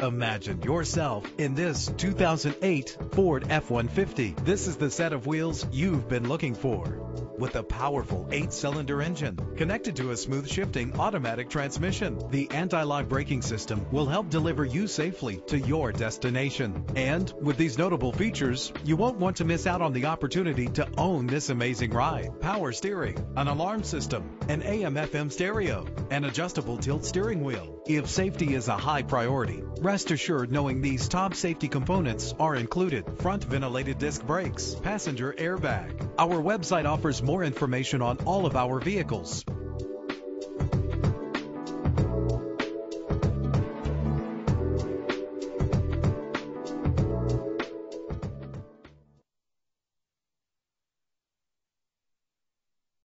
Imagine yourself in this 2008 Ford F-150. This is the set of wheels you've been looking for, with a powerful 8-cylinder engine connected to a smooth shifting automatic transmission. The anti-lock braking system will help deliver you safely to your destination. And with these notable features, you won't want to miss out on the opportunity to own this amazing ride. Power steering, an alarm system, an AM/FM stereo, an adjustable tilt steering wheel. If safety is a high priority, rest assured knowing these top safety components are included: front ventilated disc brakes, passenger airbag. Our website offers more information on all of our vehicles.